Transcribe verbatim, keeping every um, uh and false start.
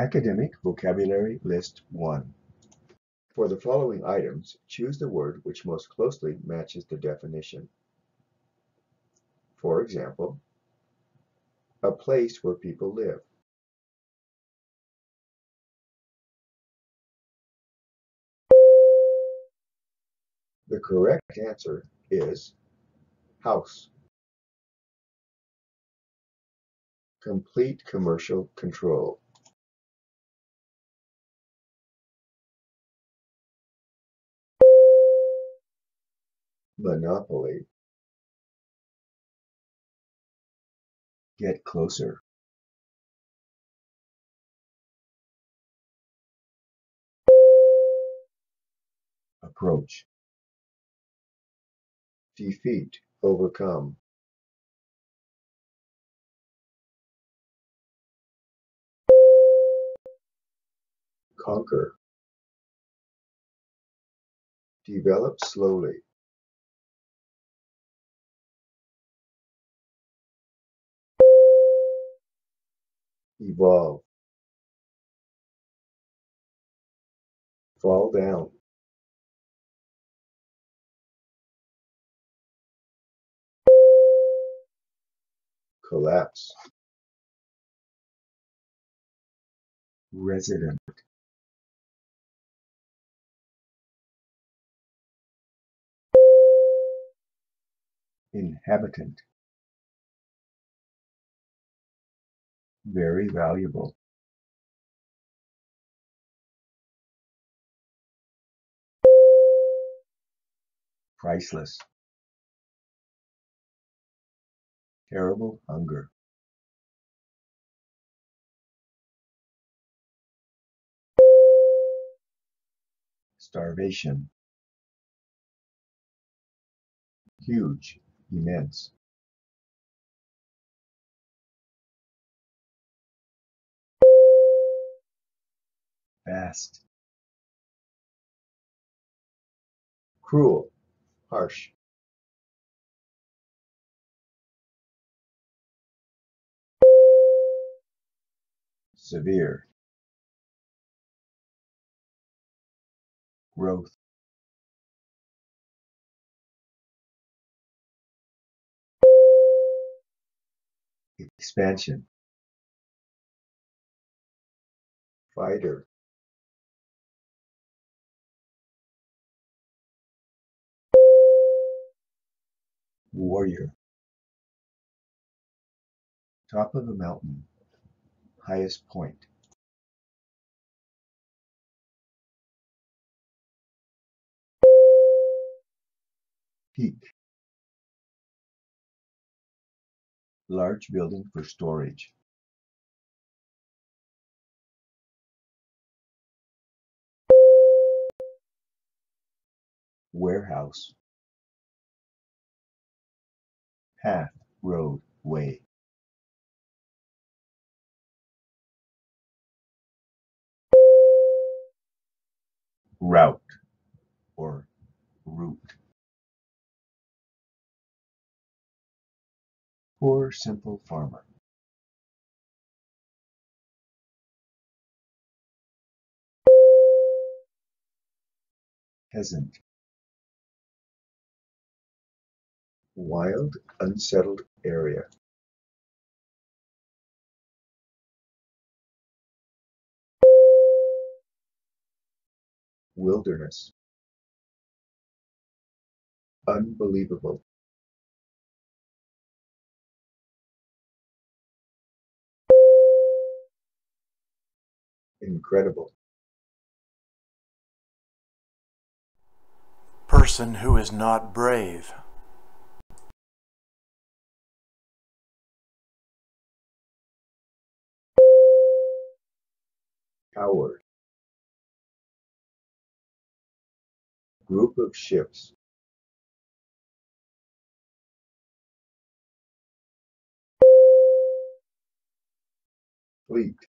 Academic Vocabulary List one. For the following items, choose the word which most closely matches the definition. For example, a place where people live. The correct answer is house. Complete commercial control. Monopoly. Get closer. Approach. Defeat, overcome. Conquer. Develop slowly. Evolve. Fall down. Collapse. Resident. Inhabitant. Very valuable. Priceless. Terrible hunger. Starvation. Huge, immense. Vast. Cruel, harsh. Severe. Growth. Expansion. Fighter. Warrior. Top of a mountain. Highest point. Peak. Large building for storage. Warehouse. Path, road, way. Route or route. Poor simple farmer. Peasant. Wild, unsettled area. Wilderness. Unbelievable. Incredible. Person who is not brave. Coward. Group of ships. Fleet.